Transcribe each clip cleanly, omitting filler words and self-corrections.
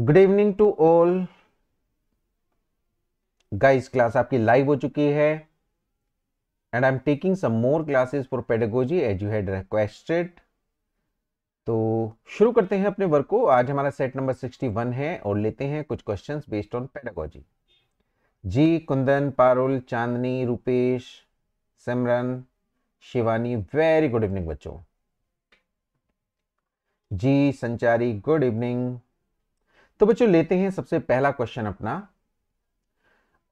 Good evening to all guys, class आपकी live हो चुकी है and I am taking some more classes for pedagogy as you had requested. तो शुरू करते हैं अपने वर्क को। आज हमारा सेट नंबर 61 है और लेते हैं कुछ क्वेश्चंस बेस्ड ऑन पेडागोजी। जी Kundan, Parul, Chandni, Rupesh, Simran, Shivani, very good evening बच्चों। जी संचारी, गुड इवनिंग। तो बच्चों लेते हैं सबसे पहला क्वेश्चन अपना,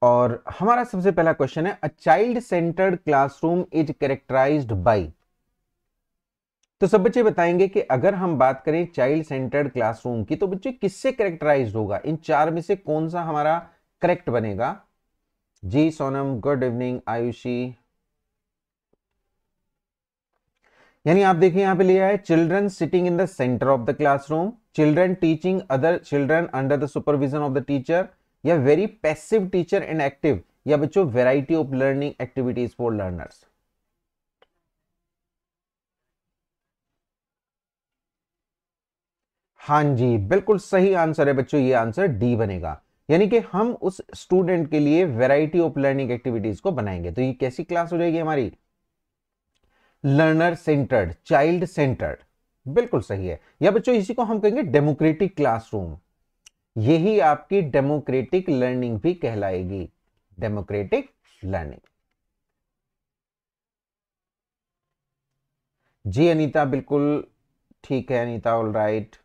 और हमारा सबसे पहला क्वेश्चन है a child centred classroom is characterised by. तो सब बच्चे बताएंगे कि अगर हम बात करें चाइल्ड सेंटर्ड क्लासरूम की तो बच्चे किससे कैरेक्टराइज्ड होगा, इन चार में से कौन सा हमारा करेक्ट बनेगा। जी सोनम, गुड इवनिंग। आयुषी, यानी आप देखिए यहां पे लिया है children sitting in the centre of the classroom, children teaching other children under the supervision of the teacher, या very passive teacher and active, या बच्चों variety of learning activities for learners. हाँ जी बिल्कुल सही आंसर है बच्चों, ये आंसर डी बनेगा, यानी कि हम उस स्टूडेंट के लिए वैरायटी ऑफ लर्निंग एक्टिविटीज को बनाएंगे। तो ये कैसी क्लास हो जाएगी हमारी, लर्नर सेंटर्ड, चाइल्ड सेंटर्ड, बिल्कुल सही है। या बच्चों इसी को हम कहेंगे डेमोक्रेटिक क्लासरूम, यही आपकी डेमोक्रेटिक लर्निंग भी कहलाएगी, डेमोक्रेटिक लर्निंग। जी अनीता बिल्कुल ठीक है, अनीता ऑल राइट।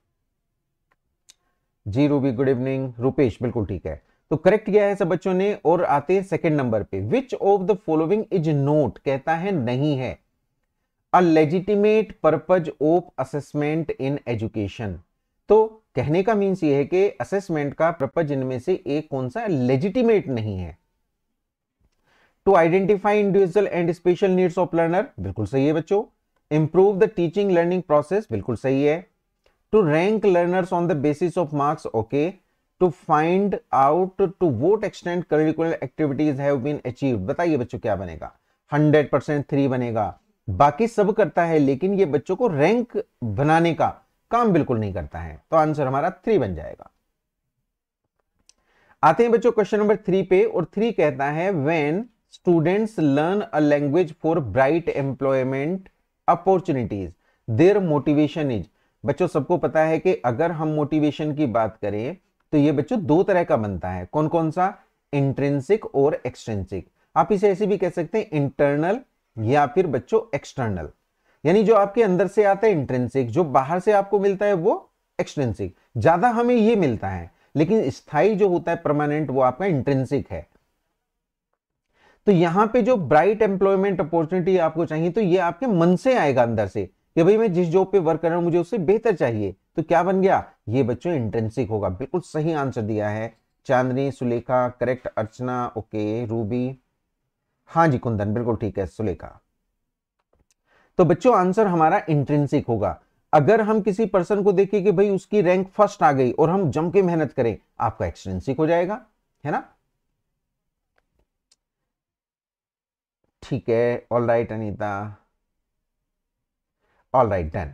जी रूबी, गुड इवनिंग। रूपेश बिल्कुल ठीक है, तो करेक्ट किया है सब बच्चों ने। और आते हैं सेकंड नंबर पे, which of the following is not, कहता है नहीं है, a legitimate purpose of assessment in education. तो कहने का मीन्स ये है कि असेसमेंट का पर्पज इनमें से एक कौन सा लेजिटिमेट नहीं है। To identify individual and special needs of learner, बिल्कुल सही है बच्चों। Improve the teaching learning process, बिल्कुल सही है। To rank learners on the basis of marks, okay. To find out to what extent curricular activities have been achieved, बताइए बच्चों क्या बनेगा। 100% 3 बनेगा, बाकी सब करता है लेकिन ये बच्चों को रैंक बनाने का काम बिल्कुल नहीं करता है, तो आंसर हमारा 3 बन जाएगा। आते हैं बच्चों क्वेश्चन नंबर 3 पे, और 3 कहता है when students learn a language for bright employment opportunities their motivation is. बच्चों सबको पता है कि अगर हम मोटिवेशन की बात करें तो ये बच्चों 2 तरह का बनता है, कौन कौन सा, इंट्रिंसिक और एक्सट्रिंसिक। आप इसे ऐसे भी कह सकते हैं इंटरनल या फिर बच्चों एक्सटर्नल, यानी जो आपके अंदर से आता है इंट्रिंसिक, जो बाहर से आपको मिलता है वो एक्सट्रिंसिक। ज्यादा हमें ये मिलता है, लेकिन स्थायी जो होता है परमानेंट वो आपका इंट्रिंसिक है। तो यहां पे जो ब्राइट एम्प्लॉयमेंट अपॉर्चुनिटी आपको चाहिए तो ये आपके मन से आएगा अंदर से कि भाई मैं जिस जॉब पे वर्क कर रहा हूं मुझे उससे बेहतर चाहिए, तो क्या बन गया ये बच्चों इंट्रिंसिक होगा। बिल्कुल सही आंसर दिया है चांदनी, सुलेखा करेक्ट, अर्चना ओके, रूबी हाँ जी, कुंदन बिल्कुल ठीक है, सुलेखा। तो बच्चों आंसर हमारा इंट्रिंसिक होगा। अगर हम किसी पर्सन को देखें कि भाई उसकी रैंक फर्स्ट आ गई और हम जम के मेहनत करें, आपका एक्सट्रिंसिक हो जाएगा, है ना। ठीक है all right Anita, all right done.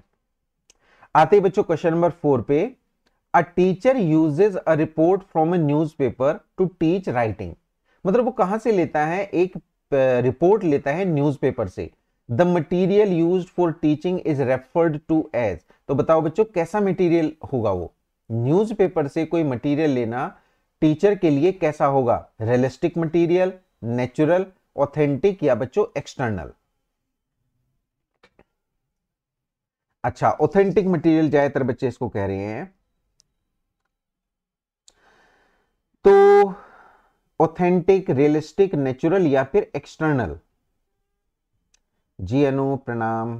आते ही बच्चों क्वेश्चन नंबर 4 पे, a teacher uses a report from a newspaper to teach writing. मतलब वो कहां से लेता है, एक रिपोर्ट लेता है न्यूज़पेपर से। The material used for teaching is referred to as. तो बताओ बच्चों कैसा मटीरियल होगा वो, न्यूज़पेपर से कोई मटीरियल लेना टीचर के लिए कैसा होगा, रियलिस्टिक मटीरियल, नेचुरल, ऑथेंटिक, या बच्चों एक्सटर्नल। अच्छा ऑथेंटिक मटीरियल ज्यादातर बच्चे इसको कह रहे हैं, तो ऑथेंटिक, रियलिस्टिक, नेचुरल या फिर एक्सटर्नल। जी अनु प्रणाम।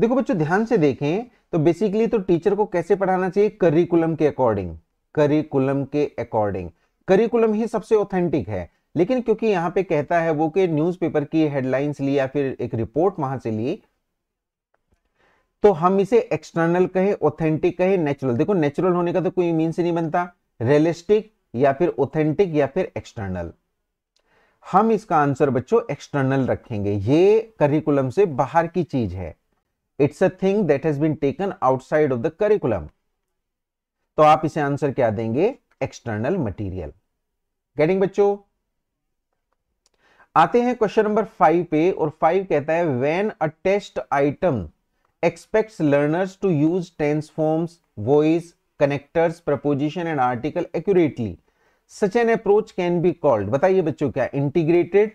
देखो बच्चों ध्यान से देखें तो बेसिकली तो टीचर को कैसे पढ़ाना चाहिए, करिकुलम के अकॉर्डिंग, करिकुलम के अकॉर्डिंग, करिकुलम ही सबसे ऑथेंटिक है। लेकिन क्योंकि यहाँ पे कहता है वो कि न्यूज़पेपर की हेडलाइंस ली या फिर एक रिपोर्ट वहां से ली, तो हम इसे एक्सटर्नल कहें, ऑथेंटिक कहें, नेचुरल। देखो नेचुरल होने का तो कोई मीन्स नहीं बनता, रियलिस्टिक या फिर ऑथेंटिक या फिर एक्सटर्नल। हम इसका आंसर बच्चों एक्सटर्नल रखेंगे, ये करिकुलम से बाहर की चीज है, it's a thing that has been taken outside of the curriculum. तो आप इसे आंसर क्या देंगे? External material. गेटिंग बच्चों? आते हैं क्वेश्चन नंबर 5 पे, और 5 कहता है when a test item expects learners to use tense forms, voice, connectors, preposition and article accurately, such an approach can be called. बताइए बच्चों क्या? Integrated,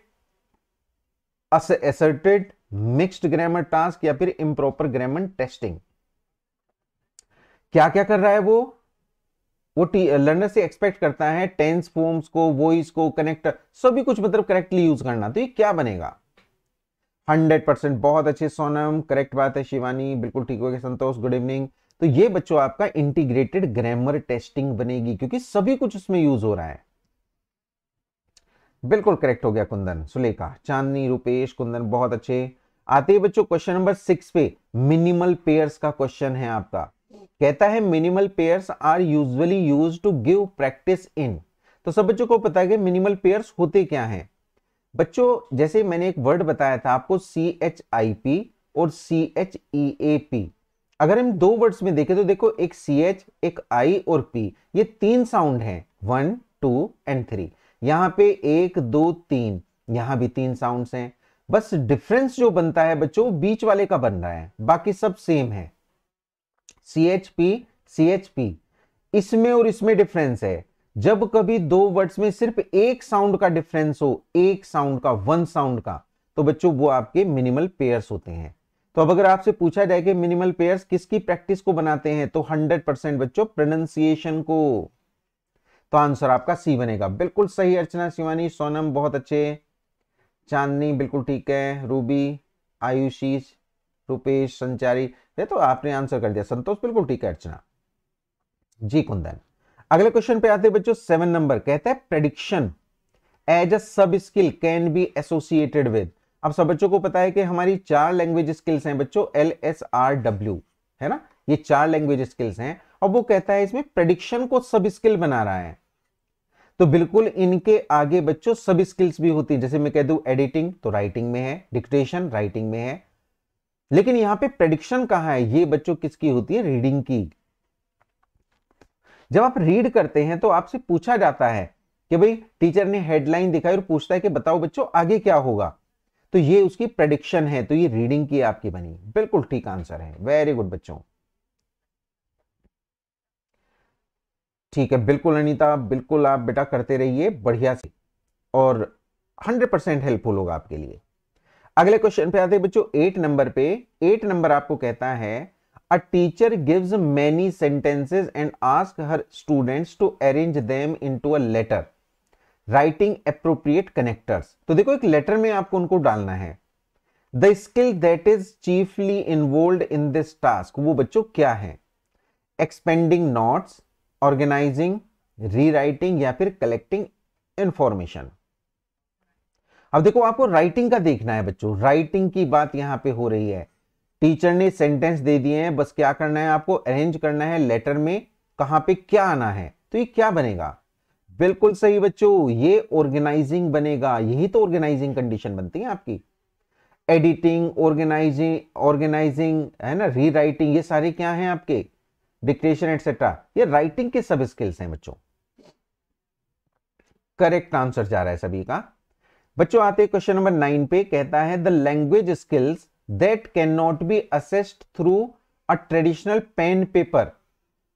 asserted, mixed grammar task या फिर इंप्रॉपर ग्रामर टेस्टिंग। क्या क्या कर रहा है वो लर्नर से एक्सपेक्ट करता है टेंस फॉर्म्स को, वॉइस को, कनेक्टर, सभी कुछ मतलब करेक्टली यूज करना। तो ये क्या बनेगा? 100% बहुत अच्छे सोनम, करेक्ट बात है शिवानी, बिल्कुल ठीक हो गया संतोष, गुड इवनिंग। तो ये बच्चों आपका इंटीग्रेटेड ग्रामर टेस्टिंग बनेगी क्योंकि सभी कुछ उसमें यूज हो रहा है। बिल्कुल करेक्ट हो गया कुंदन, सुलेखा, चांदनी, रुपेश, कुंदन बहुत अच्छे। आते हैं बच्चों क्वेश्चन नंबर 6 पे, मिनिमल पेयर्स का क्वेश्चन है आपका। कहता है minimal pairs are usually used to give practice in. तो सब बच्चों को पता है कि मिनिमल पेयर्स होते क्या हैं। बच्चों जैसे मैंने एक वर्ड बताया था आपको CHIP और CHEAP। अगर हम दो वर्ड्स में देखें तो देखो एक CH, एक I और P, ये तीन साउंड हैं, 1, 2 एंड 3। यहाँ पे 1, 2, 3, यहाँ भी 3 साउंड्स हैं। बस डिफरेंस जो बनता है बच्चों बीच वाले का बन रहा है, बाकी सब सेम है। CHP, इसमें और इसमें डिफरेंस है। जब कभी दो वर्ड्स में सिर्फ एक साउंड का डिफरेंस हो, एक साउंड का, 1 साउंड का, तो बच्चों वो आपके मिनिमल पेयर्स होते हैं। तो अब अगर आपसे पूछा जाए कि मिनिमल पेयर्स किसकी प्रैक्टिस को बनाते हैं, तो 100% बच्चों प्रोनंसिएशन को। तो आंसर आपका C बनेगा। बिल्कुल सही अर्चना, शिवानी, सोनम बहुत अच्छे, चांदनी बिल्कुल ठीक है, रूबी, आयुषी, रुपेश, संचारी, ये तो आपने आंसर कर दिया। संतोष बिल्कुल ठीक है, अर्चना जी, कुंदन। अगले क्वेश्चन पे आते हैं बच्चों 7 नंबर। कहता है prediction as a sub skill can be associated with. अब सब बच्चों को पता है कि हमारी 4 लैंग्वेज स्किल्स हैं बच्चों, LSRW है ना, ये 4 लैंग्वेज स्किल्स हैं। और वो कहता है इसमें प्रेडिक्शन को सब स्किल बना रहा है। तो बिल्कुल इनके आगे बच्चों सब स्किल्स भी होती है। जैसे मैं कह दूं एडिटिंग तो राइटिंग में है, डिक्टेशन राइटिंग में है, लेकिन यहाँ पे प्रेडिक्शन कहाँ है? ये बच्चों किसकी होती है? रीडिंग की। जब आप रीड करते हैं तो आपसे पूछा जाता है कि भाई टीचर ने हेडलाइन दिखाई और पूछता है कि बताओ बच्चों आगे क्या होगा, तो ये उसकी प्रेडिक्शन है। तो ये रीडिंग की आपकी बनी, बिल्कुल ठीक आंसर है, वेरी गुड बच्चों, ठीक है, बिल्कुल अनीता, बिल्कुल आप बेटा करते रहिए बढ़िया से, और 100% हेल्पफुल होगा आपके लिए। अगले क्वेश्चन पे आते हैं बच्चों 8 नंबर पे। 8 नंबर आपको कहता है a teacher gives many sentences and ask her students to arrange them into a letter, writing appropriate connectors. तो देखो एक लेटर में आपको उनको डालना है। The skill that is chiefly involved in this task, वो बच्चों क्या है? एक्सपेंडिंग नोट्स, ऑर्गेनाइजिंग, रीराइटिंग या फिर कलेक्टिंग इंफॉर्मेशन। अब देखो आपको राइटिंग का देखना है बच्चों, राइटिंग की बात यहां पे हो रही है। टीचर ने सेंटेंस दे दिए हैं, बस क्या करना है आपको? अरेंज करना है लेटर में, कहां पे क्या आना है। तो ये क्या बनेगा? बिल्कुल सही बच्चों, ये ऑर्गेनाइजिंग बनेगा। यही तो ऑर्गेनाइजिंग कंडीशन बनती है आपकी। एडिटिंग, ऑर्गेनाइजिंग है ना, रीराइटिंग, ये सारे क्या हैं आपके? डिक्टेशन एटसेट्रा, ये राइटिंग के सब स्किल्स हैं बच्चों। करेक्ट आंसर जा रहा है सभी का। बच्चों आते हैं क्वेश्चन नंबर 9 पे। कहता है the language skills that can not be assessed through a traditional pen paper.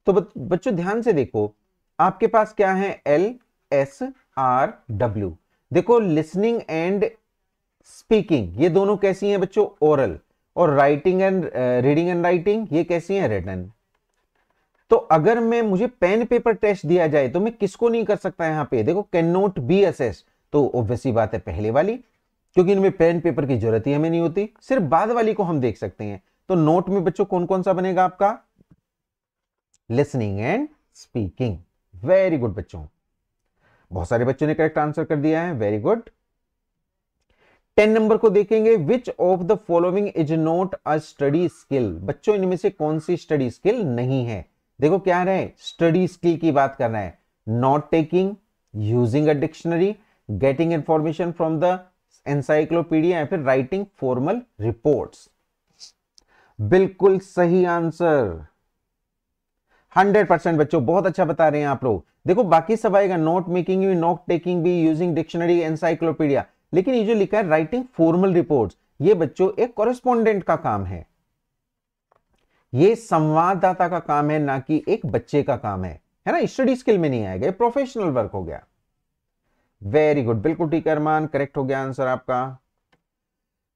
तो बच्चों ध्यान से देखो आपके पास क्या है? LSRW। देखो लिसनिंग एंड स्पीकिंग, ये दोनों कैसी हैं बच्चों? ओरल। और writing and reading and writing, ये कैसी है? रिटन। तो अगर मैं, मुझे पेन पेपर टेस्ट दिया जाए तो मैं किसको नहीं कर सकता? यहाँ पे देखो कैन नॉट बी असेस्ड, तो ऑब्वियसली बात है पहले वाली, क्योंकि इनमें पेन पेपर की जरूरत ही हमें नहीं होती, सिर्फ बाद वाली को हम देख सकते हैं। तो नोट में बच्चों कौन कौन सा बनेगा आपका? Listening and speaking. Very good बच्चों, बहुत सारे बच्चों ने करेक्ट आंसर कर दिया है, वेरी गुड। 10 नंबर को देखेंगे, which of the following is not a study skill. बच्चों इनमें से कौन सी स्टडी स्किल नहीं है? देखो क्या रहे, स्टडी स्किल की बात करना है। Note taking, using a dictionary, getting information from the encyclopedia या फिर राइटिंग फॉर्मल रिपोर्ट्स। बिल्कुल सही आंसर, 100% बच्चों, बहुत अच्छा बता रहे हैं आप लोग। देखो बाकी सब आएगा, नोट मेकिंग भी, नोट टेकिंग भी, यूजिंग डिक्शनरी, एनसाइक्लोपीडिया, लेकिन ये जो लिखा है राइटिंग फॉर्मल रिपोर्ट्स, ये बच्चों एक कॉरेस्पॉन्डेंट का काम है, ये संवाददाता का काम है, ना कि एक बच्चे का काम है ना। स्टडी स्किल में नहीं आएगा, प्रोफेशनल वर्क हो गया। वेरी गुड, बिल्कुल ठीक है अरमान, करेक्ट हो गया आंसर आपका।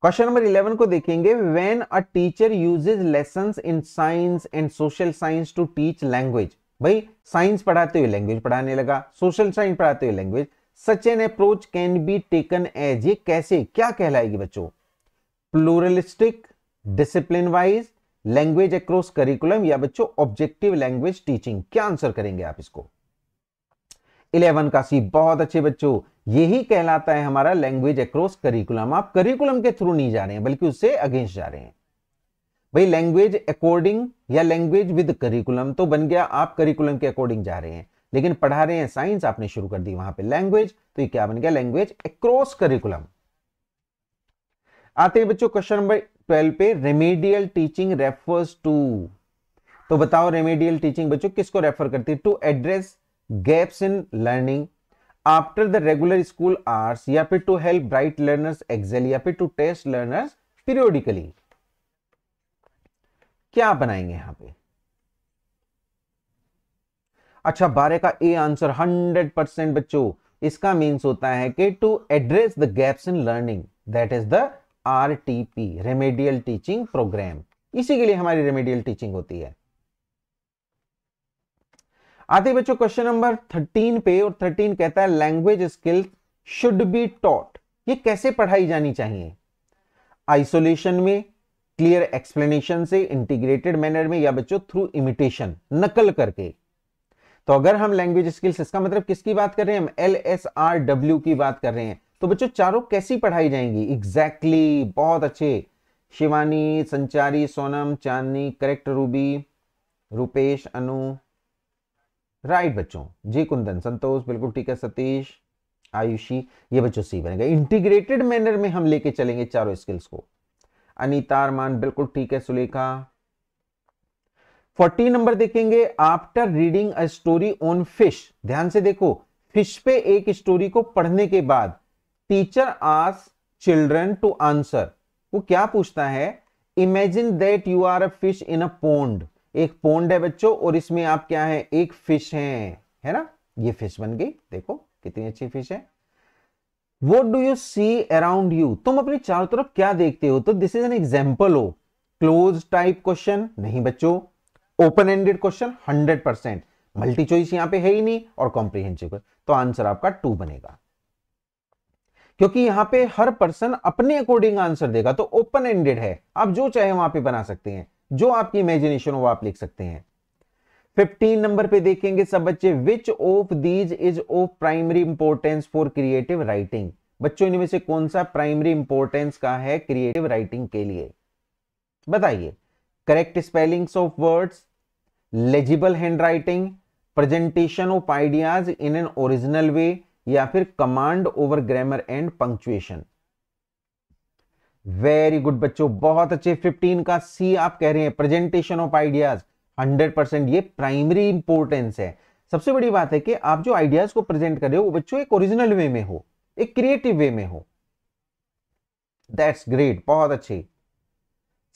क्वेश्चन नंबर 11 को देखेंगे, when a teacher uses lessons in science and social science to teach language. भाई साइंस पढ़ाते हुए लैंग्वेज पढ़ाने लगा, सोशल साइंस पढ़ाते हुए language, such an approach can be taken as, ये कैसे क्या कहलाएगी बच्चों? Pluralistic, discipline wise, language across curriculum, या बच्चों ऑब्जेक्टिव लैंग्वेज टीचिंग, क्या आंसर करेंगे आप इसको? 11 का सी, बहुत अच्छे बच्चों, यही कहलाता है हमारा लैंग्वेज अक्रॉस करिकुलम। आप करिकुलम के थ्रू नहीं जा रहे हैं बल्कि उससे अगेंस्ट जा रहे हैं। भाई लैंग्वेज अकॉर्डिंग या लैंग्वेज विद करिकुलम तो बन गया, आप करिकुलम के अकॉर्डिंग जा रहे हैं, लेकिन पढ़ा रहे हैं साइंस, आपने शुरू कर दी वहां पे लैंग्वेज, तो ये क्या बन गया? Language across curriculum. आते हैं बच्चों क्वेश्चन नंबर 12 पे, रेमेडियल टीचिंग रेफर्स टू, तो बताओ रेमेडियल टीचिंग बच्चों किसको रेफर करती है? To address gaps in learning after the regular school hours, या फिर to help bright learners excel, या फिर टू टेस्ट लर्नर्स पीरियोडिकली, क्या बनाएंगे यहां पे? अच्छा 12 का ए आंसर 100% बच्चों, इसका मीन्स होता है कि to address the gaps in learning, that is the RTP, remedial teaching programme, इसी के लिए हमारी रेमेडियल टीचिंग होती है। आते बच्चों क्वेश्चन नंबर 13 पे, और 13 कहता है language skills should be taught, ये कैसे पढ़ाई जानी चाहिए? आइसोलेशन में, क्लियर एक्सप्लेनेशन से, इंटीग्रेटेड मैनर में, या बच्चों थ्रू इमिटेशन, नकल करके। तो अगर हम लैंग्वेज स्किल्स, इसका मतलब किसकी बात कर रहे हैं हम? LSRW की बात कर रहे हैं। तो बच्चों चारों कैसी पढ़ाई जाएंगी एग्जैक्टली बहुत अच्छे, Shivani, Sanchari, Sonam, Chandni, correct, Ruby, Rupesh, Anu, right बच्चों जी, कुंदन, संतोष, बिल्कुल ठीक है, सतीश, आयुषी, ये बच्चों सी बनेगा। इंटीग्रेटेड मैनर में हम लेके चलेंगे चारों स्किल्स को, अनीता, अरमान, बिल्कुल ठीक है, सुलेखा। 14 नंबर देखेंगे, after reading a story on fish, ध्यान से देखो, फिश पे एक स्टोरी को पढ़ने के बाद teacher ask children to answer, वो क्या पूछता है? Imagine that you are a fish in a pond, एक पोंड है बच्चों और इसमें आप क्या हैं? एक फिश हैं, है ना, ये फिश बन गई, देखो कितनी अच्छी फिश है। What do you see around you, तुम अपने चारों तरफ क्या देखते हो? तो दिस इज एन एग्जांपल हो, क्लोज टाइप क्वेश्चन नहीं बच्चों, open ended question 100%, multi choice यहां पे है ही नहीं, और कॉम्प्रिहेंसिव, तो आंसर आपका 2 बनेगा, क्योंकि यहां पे हर पर्सन अपने अकॉर्डिंग आंसर देगा, तो ओपन एंडेड है, आप जो चाहे वहां पे बना सकते हैं, जो आपकी इमेजिनेशन हो आप लिख सकते हैं। 15 नंबर पे देखेंगे सब बच्चे, which of these is of primary importance for creative writing, बच्चों इनमें से कौन सा प्राइमरी इंपोर्टेंस का है क्रिएटिव राइटिंग के लिए? बताइए, correct spellings of words, legible hand writing, presentation of ideas in an original way, या फिर command over grammar and punctuation. Very good बच्चों, बहुत अच्छे। 15 का सी आप कह रहे हैं प्रेजेंटेशन ऑफ आइडियाज, 100% ये प्राइमरी इंपोर्टेंस है। सबसे बड़ी बात है कि आप जो आइडियाज को प्रेजेंट कर रहे हो वो बच्चों एक ओरिजिनल वे में हो, एक क्रिएटिव वे में हो। दैट्स ग्रेट, बहुत अच्छे,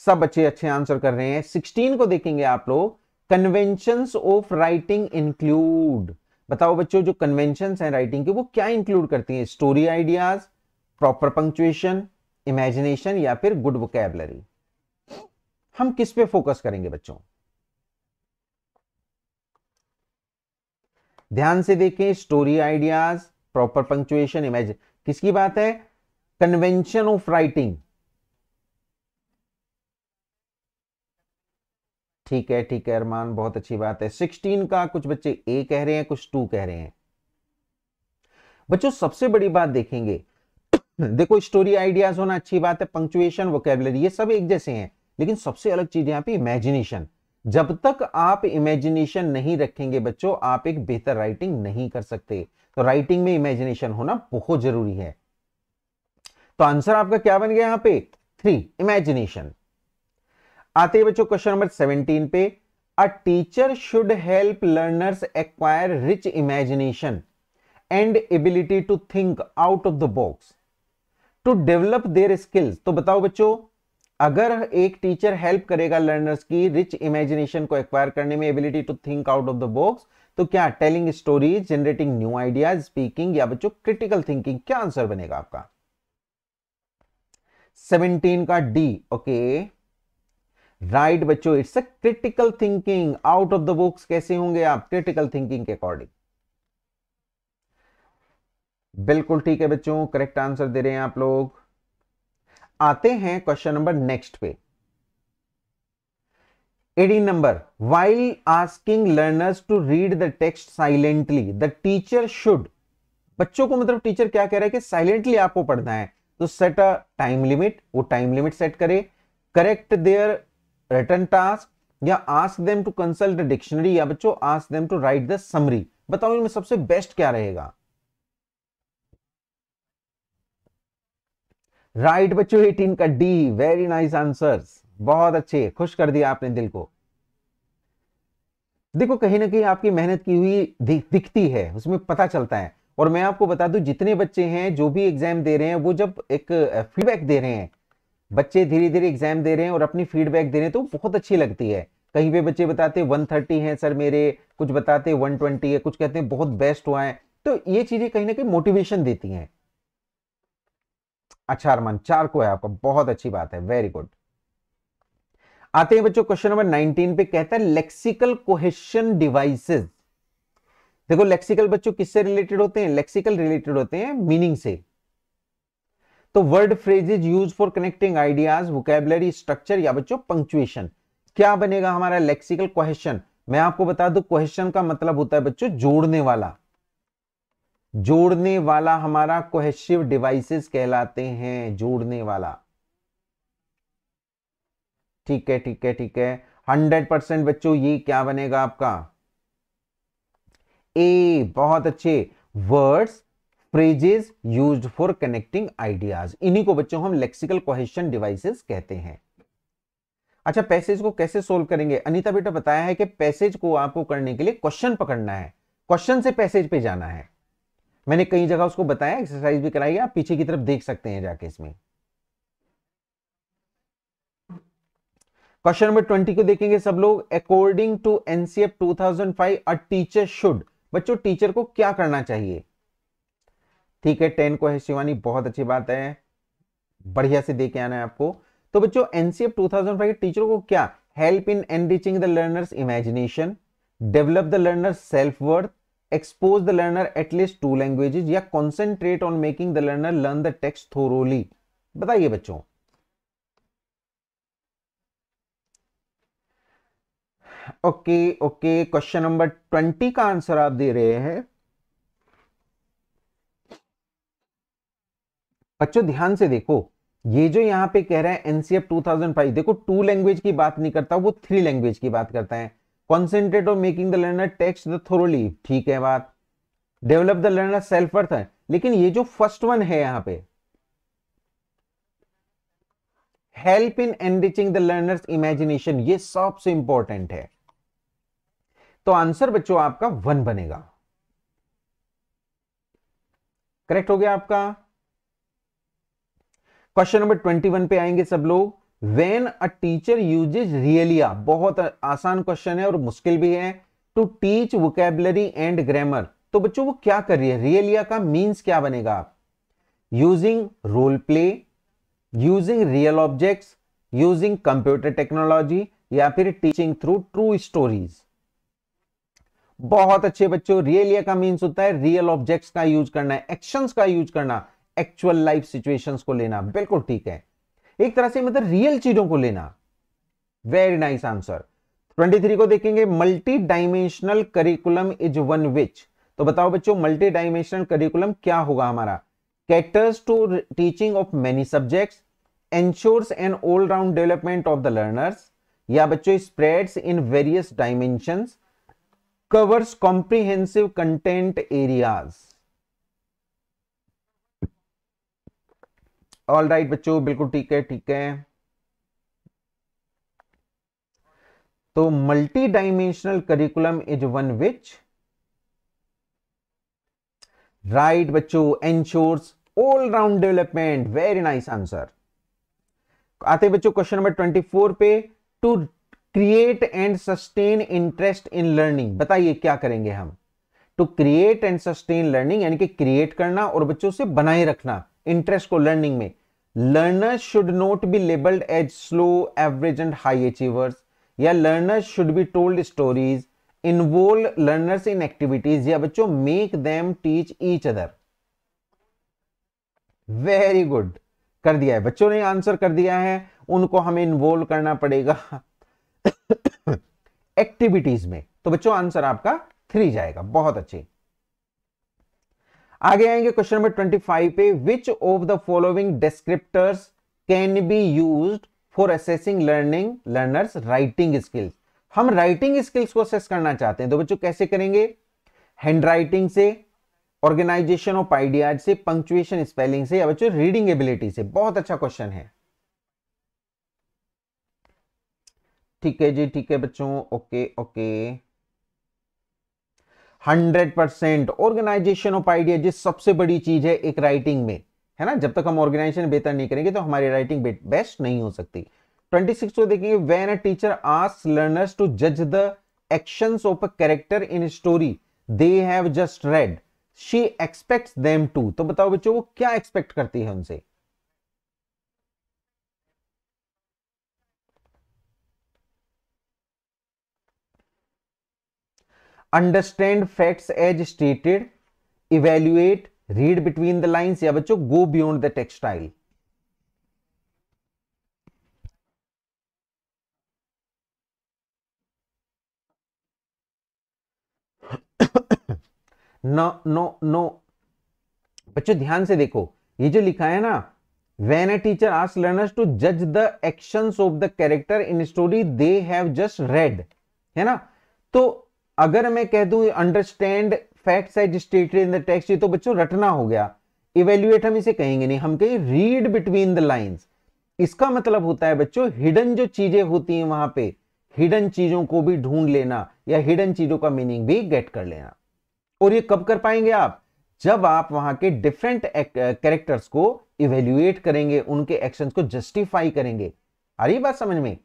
सब बच्चे अच्छे आंसर कर रहे हैं। 16 को देखेंगे आप लोग, कन्वेंशंस ऑफ राइटिंग इंक्लूड, बताओ बच्चों जो कन्वेंशंस हैं राइटिंग के वो क्या इंक्लूड करती हैं? Story ideas, proper punctuation, imagination, या फिर गुड वोकैबुलरी। हम किस पे फोकस करेंगे बच्चों? ध्यान से देखें, story ideas, proper punctuation, image, किसकी बात है? कन्वेंशन ऑफ राइटिंग, ठीक है, ठीक है अरमान, बहुत अच्छी बात है। 16 का कुछ बच्चे ए कह रहे हैं, कुछ 2 कह रहे हैं। बच्चों सबसे बड़ी बात देखेंगे, देखो स्टोरी आइडियाज होना अच्छी बात है, पंक्चुएशन, वोकैबुलरी, ये सब एक जैसे हैं, लेकिन सबसे अलग चीज यहाँ पे इमेजिनेशन। जब तक आप इमेजिनेशन नहीं रखेंगे बच्चों आप एक बेहतर राइटिंग नहीं कर सकते, तो राइटिंग में इमेजिनेशन होना बहुत जरूरी है। तो आंसर आपका क्या बन गया यहाँ पे? 3, इमेजिनेशन। आते हैं बच्चों क्वेश्चन नंबर 17 पे, A teacher should help learners acquire rich imagination and ability to think out of the box to develop their skills. तो बताओ बच्चों, अगर एक टीचर हेल्प करेगा लर्नर्स की रिच इमेजिनेशन को एक्वायर करने में, ability to think out of the box, तो क्या telling stories, generating new ideas, speaking या बच्चों क्रिटिकल थिंकिंग, क्या आंसर बनेगा आपका? 17 का डी. ओके राइट बच्चों, it's a critical thinking. Out of the box कैसे होंगे आप? क्रिटिकल थिंकिंग के अकॉर्डिंग. बिल्कुल ठीक है बच्चों, करेक्ट आंसर दे रहे हैं आप लोग. आते हैं क्वेश्चन नंबर नेक्स्ट पे, 18 number. While asking learners to read the text silently the teacher should. बच्चों को मतलब टीचर क्या कह रहा है कि साइलेंटली आपको पढ़ना है, तो सेट अ टाइम लिमिट. वो टाइम लिमिट सेट करे. करेक्ट देयर रिटन टास्क या ask them to consult dictionary या बच्चों ask them to write the summary. बताओ इनमें सबसे बेस्ट क्या रहेगा? राइट बच्चों 18 का डी. वेरी नाइस आंसर्स, बहुत अच्छे, खुश कर दिया आपने दिल को. देखो कहीं ना कहीं आपकी मेहनत की हुई दिखती है, उसमें पता चलता है. और मैं आपको बता दूं, जितने बच्चे हैं जो भी एग्जाम दे रहे हैं, वो जब एक फीडबैक दे रहे हैं, बच्चे धीरे धीरे एग्जाम दे रहे हैं और अपनी फीडबैक दे रहे हैं, तो बहुत अच्छी लगती है. कहीं पे बच्चे बताते 130 हैं सर मेरे, कुछ बताते 120 है, कुछ कहते हैं बहुत बेस्ट हुआ है. तो ये चीजें कहीं ना कहीं मोटिवेशन देती हैं. अच्छा अरमान, 4 को है आपका, बहुत अच्छी बात है, वेरी गुड. आते हैं बच्चों क्वेश्चन नंबर 19 पे. कहता है लेक्सिकल कोहेशन डिवाइसेस. देखो लेक्सिकल बच्चों किससे रिलेटेड होते हैं? लेक्सिकल रिलेटेड होते हैं मीनिंग से. तो word phrases use for connecting ideas, vocabulary, structure या बच्चों पंक्चुएशन. क्या बनेगा हमारा लेक्सिकल कोहेशन? मैं आपको बता दूं, कोहेशन का मतलब होता है बच्चों जोड़ने वाला. जोड़ने वाला हमारा कोहेसिव डिवाइसेस कहलाते हैं, जोड़ने वाला. ठीक है, ठीक है, ठीक है. 100% बच्चों ये क्या बनेगा आपका? ए. बहुत अच्छे. Words phrases used for connecting ideas, इन्हीं को बच्चों हम लेक्सिकल कोहेशन डिवाइसेस कहते हैं. अच्छा, पैसेज को कैसे सोल्व करेंगे? अनीता बेटा बताया है कि पैसेज को आपको करने के लिए क्वेश्चन पकड़ना है, क्वेश्चन से पैसेज पे जाना है. मैंने कई जगह उसको बताया, एक्सरसाइज भी कराई है, आप पीछे की तरफ देख सकते हैं जाके. इसमें क्वेश्चन नंबर 20 को देखेंगे सब लोग. According to NCF 2005 a teacher should. बच्चों टीचर को क्या करना चाहिए? ठीक है, 10 को है शिवानी, बहुत अच्छी बात है, बढ़िया से दे के आना है आपको. तो बच्चों एनसीएफ 2005 के टीचरों को क्या? Help in enriching the learners imagination, develop the learner self worth, expose the learner at least 2 languages या concentrate on making the learner learn the text thoroughly. बताइए बच्चों. ओके ओके, क्वेश्चन नंबर 20 का आंसर आप दे रहे हैं. बच्चों ध्यान से देखो, ये जो यहाँ पे कह रहा है एनसीएफ 2005, देखो 2 लैंग्वेज की बात नहीं करता, वो 3 लैंग्वेज की बात करता है. Concentrate on making the learner text thoroughly, ठीक है बात. Develop the learner self worth है, लेकिन ये जो फर्स्ट वन है यहाँ पे, help in enriching the learners imagination, ये सबसे इंपॉर्टेंट है. तो आंसर बच्चों आपका 1 बनेगा. करेक्ट हो गया आपका. क्वेश्चन नंबर 21 पे आएंगे सब लोग. When a teacher uses realia. बहुत आसान क्वेश्चन है और मुश्किल भी है. To teach vocabulary and grammar. तो बच्चों वो क्या कर रही है? रियलिया का मींस क्या बनेगा? Using role play, using real objects, using computer technology या फिर टीचिंग थ्रू ट्रू स्टोरीज. बहुत अच्छे बच्चों, रियलिया का मीन्स होता है रियल ऑब्जेक्ट्स का यूज करना है, एक्शंस का यूज करना, एक्चुअल लाइफ सिचुएशंस को लेना. बिल्कुल ठीक है, एक तरह से मतलब रियल चीजों को लेना. Very nice answer. 23 को देखेंगे. Multi dimensional curriculum is one which. तो बताओ बच्चों मल्टी डायमेंशनल करिकुलम क्या होगा हमारा? Caters to teaching of many subjects, ensures an all round development of the learners या बच्चों spreads in various dimensions, covers comprehensive content areas. All right बच्चों, बिल्कुल ठीक है, ठीक है. तो multi-dimensional curriculum is one which right बच्चों ensures all round development. Very nice answer. आते हैं बच्चों क्वेश्चन नंबर 24 पे, to create and sustain interest in learning. बताइए क्या करेंगे हम. To create and sustain learning यानी कि क्रिएट करना और बच्चों से बनाए रखना इंटरेस्ट को लर्निंग में. Learners should not be labelled as slow, average and high achievers, या learners should be told stories, involve learners in activities, या बच्चों make them teach each other. Very good, कर दिया है बच्चों ने, आंसर कर दिया है. उनको हमें इन्वॉल्व करना पड़ेगा एक्टिविटीज में. तो बच्चों आंसर आपका 3 जाएगा. बहुत अच्छे. आगे आएंगे क्वेश्चन नंबर 25 पे. Which of the following descriptors can be used for assessing learning learners writing skills. हम राइटिंग स्किल्स को असेस करना चाहते हैं तो बच्चों कैसे करेंगे. हैंड राइटिंग से, ऑर्गेनाइजेशन ऑफ आइडियाज से, पंक्चुएशन स्पेलिंग से, या बच्चों रीडिंग एबिलिटी से. बहुत अच्छा क्वेश्चन है. ठीक है जी, ठीक है बच्चों, okay okay. 100% organisation of ideas ये सबसे बड़ी चीज है एक राइटिंग में, है ना. जब तक हम ऑर्गेनाइजेशन बेहतर नहीं करेंगे तो हमारी राइटिंग बेस्ट नहीं हो सकती. 26 को देखेंगे. When a teacher asks learners to जज the actions of a character in story they have just read, she expects them to. तो बताओ बच्चों वो क्या एक्सपेक्ट करती है उनसे. Understand facts as stated, evaluate, read between the lines, या बच्चों go beyond the text. No no no बच्चों ध्यान से देखो, ये जो लिखा है ना, when a teacher asks learners to जज the actions of the character in story they have just read, है ना. तो अगर मैं कह दूं understand facts as stated in the text, ये तो बच्चों रटना हो गया. इवेल्युएट हम इसे कहेंगे नहीं, हम कहीं रीड बिटवीन द लाइंस. इसका मतलब होता है बच्चों हिडन जो चीजें होती हैं वहां पे, हिडन चीजों को भी ढूंढ लेना या हिडन चीजों का मीनिंग भी गेट कर लेना. और ये कब कर पाएंगे आप, जब आप वहां के डिफरेंट कैरेक्टर्स को इवेल्युएट करेंगे, उनके एक्शंस को जस्टिफाई करेंगे. आ रही बात समझ में.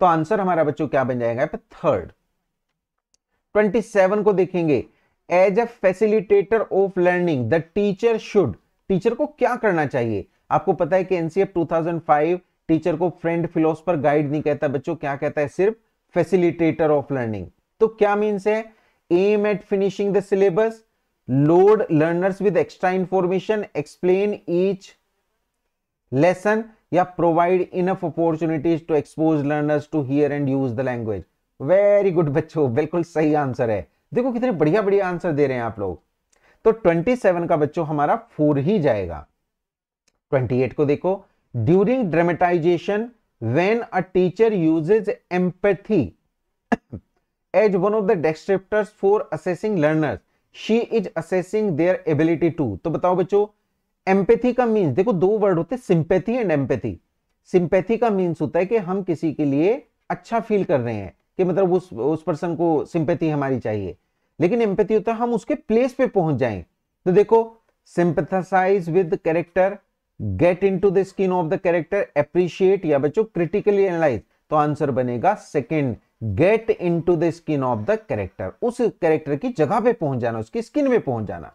तो आंसर हमारा बच्चों क्या बन जाएगा, थर्ड. 27 को देखेंगे. As a facilitator of learning the teacher should. Teacher को क्या करना चाहिए. आपको पता है कि एनसीएफ 2005 टीचर को फ्रेंड, फिलोसोफर, गाइड नहीं कहता बच्चों, क्या कहता है, सिर्फ फैसिलिटेटर ऑफ लर्निंग. तो क्या मीन्स है. Aim at finishing the syllabus, load learners with extra information, explain each lesson, या provide enough opportunities to expose learners to hear and use the language. Very good बच्चों, बिल्कुल सही answer है. देखो कितने बढ़िया बढ़िया आंसर दे रहे हैं आप लोग. तो 27 का बच्चों हमारा 4 ही जाएगा. 28 को देखो. During dramatisation when a teacher uses empathy as one of the descriptors for assessing learners, she is assessing their ability to. तो बताओ बच्चों एम्पैथी का मीन्स, देखो 2 वर्ड होते हैं, सिंपैथी एंड एम्पैथी. सिंपैथी का मीन्स होता है कि हम किसी के लिए अच्छा फील कर रहे हैं, कि मतलब उस पर्सन को सिंपैथी हमारी चाहिए. लेकिन एम्पैथी होता है हम उसके प्लेस पे पहुंच जाएं. तो देखो sympathise with character, get into the skin of the character, appreciate, या बच्चों क्रिटिकली एनालाइज. तो आंसर बनेगा second, get into the skin of the character. उस कैरेक्टर की जगह पे पहुंच जाना, उसकी स्किन में पहुंच जाना.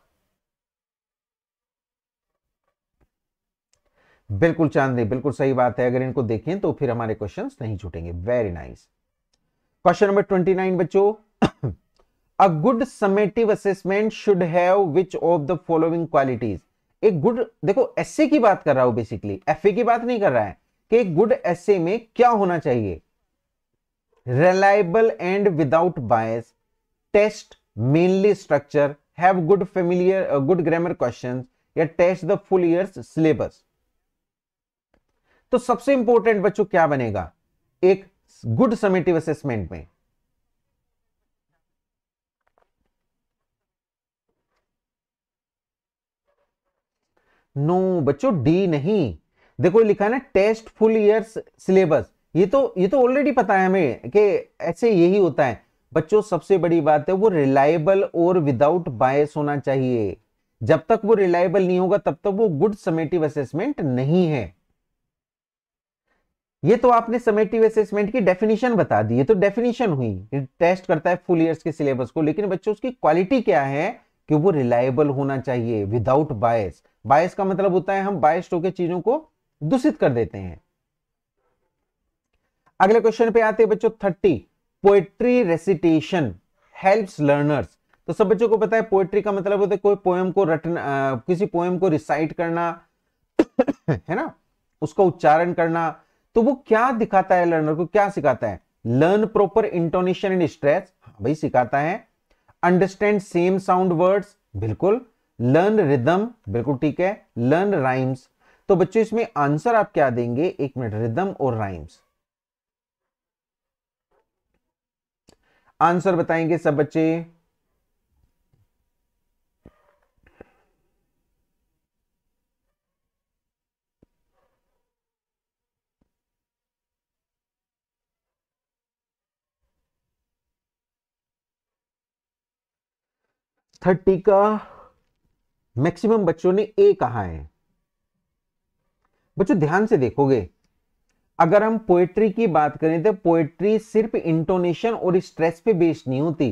बिल्कुल चांदनी, बिल्कुल सही बात है. अगर इनको देखें तो फिर हमारे क्वेश्चन नहीं छूटेंगे. Very nice. क्वेश्चन नंबर 29 बच्चों. A good summative assessment should have which of the following qualities. एक गुड, देखो एसे की बात कर रहा हूं बेसिकली, एफए की बात नहीं कर रहा है, कि एक गुड एसे में क्या होना चाहिए. Reliable and without bias, test mainly structure, have good familiar good grammar question, या test the full years syllabus. तो सबसे इंपॉर्टेंट बच्चों क्या बनेगा एक गुड समेटिव असेसमेंट में. नो बच्चों डी नहीं, देखो लिखा है ना टेस्ट फुल ईयर्स सिलेबस, ये तो ऑलरेडी पता है हमें कि ऐसे यही होता है। बच्चों सबसे बड़ी बात है वो रिलायबल और विदाउट बायस होना चाहिए। जब तक वो रिलायबल नहीं होगा तब तक वो गुड समेटिव असेसमेंट नहीं है। ये तो आपने समेटिव असेसमेंट की डेफिनेशन बता दी, ये तो डेफिनेशन हुई, टेस्ट करता है फुल ईयर्स के सिलेबस को। लेकिन बच्चों उसकी क्वालिटी क्या है कि वो रिलायबल होना चाहिए विदाउट बायस। बायस का मतलब होता है हम बायस्ड होकर चीजों को दूषित कर देते हैं। अगले क्वेश्चन पे आते हैं बच्चों 30, पोएट्री रेसिटेशन हेल्प्स लर्नर्स। तो सब बच्चों को पता है पोएट्री का मतलब होता है कोई पोएम को रटना, किसी पोएम को रिसाइट करना है ना, उसका उच्चारण करना। तो वो क्या दिखाता है लर्नर को, क्या सिखाता है? Learn proper intonation and stress, भाई सिखाता है। अंडरस्टैंड सेम साउंड वर्ड्स, बिल्कुल। लर्न रिदम, बिल्कुल ठीक है। Learn rhymes. तो बच्चों इसमें आंसर आप क्या देंगे, एक मिनट, रिदम और राइम्स आंसर बताएंगे सब बच्चे। थर्टी का मैक्सिमम बच्चों ने ए कहा है। बच्चों ध्यान से देखोगे, अगर हम पोएट्री की बात करें तो पोएट्री सिर्फ इंटोनेशन और स्ट्रेस पे बेस्ड नहीं होती।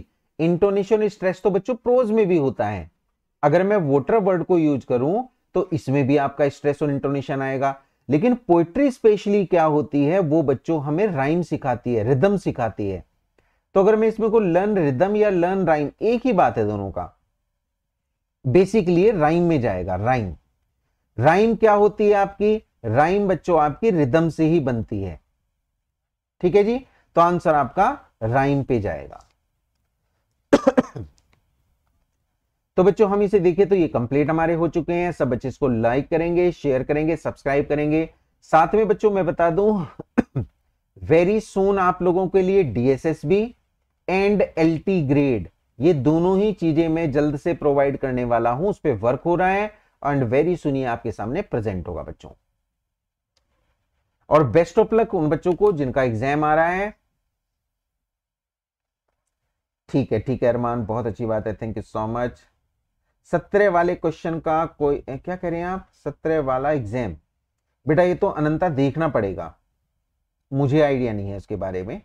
इंटोनेशन और स्ट्रेस तो बच्चों प्रोज में भी होता है। अगर मैं वॉटर वर्ड को यूज करूं तो इसमें भी आपका स्ट्रेस और इंटोनेशन आएगा। लेकिन पोएट्री स्पेशली क्या होती है, वो बच्चों हमें राइम सिखाती है, रिदम सिखाती है। तो अगर मैं इसमें को लर्न रिदम या लर्न राइम, एक ही बात है दोनों का, बेसिकली राइम में जाएगा। राइम, राइम क्या होती है आपकी? राइम बच्चों आपकी रिदम से ही बनती है, ठीक है जी। तो आंसर आपका राइम पे जाएगा। तो बच्चों हम इसे देखें तो ये कंप्लीट हमारे हो चुके हैं। सब बच्चे इसको लाइक करेंगे, शेयर करेंगे, सब्सक्राइब करेंगे। साथ में बच्चों मैं बता दूं वेरी सून आप लोगों के लिए डीएसएसबी एंड एलटी ग्रेड, ये दोनों ही चीजें मैं जल्द से प्रोवाइड करने वाला हूं। उस पर वर्क हो रहा है एंड वेरी सून ये आपके सामने प्रेजेंट होगा बच्चों। और बेस्ट ऑफ लक उन बच्चों को जिनका एग्जाम आ रहा है। ठीक है, ठीक है अरमान, बहुत अच्छी बात है, थैंक यू सो मच। 17 वाले क्वेश्चन का कोई क्या कह रहे हैं आप? 17 वाला एग्जाम बेटा ये तो अनंता देखना पड़ेगा, मुझे आइडिया नहीं है इसके बारे में।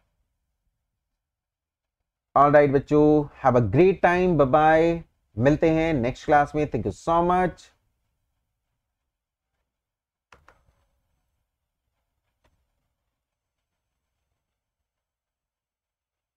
ऑलराइट बच्चों, have a great time, bye bye, मिलते हैं नेक्स्ट क्लास में। Thank you so much.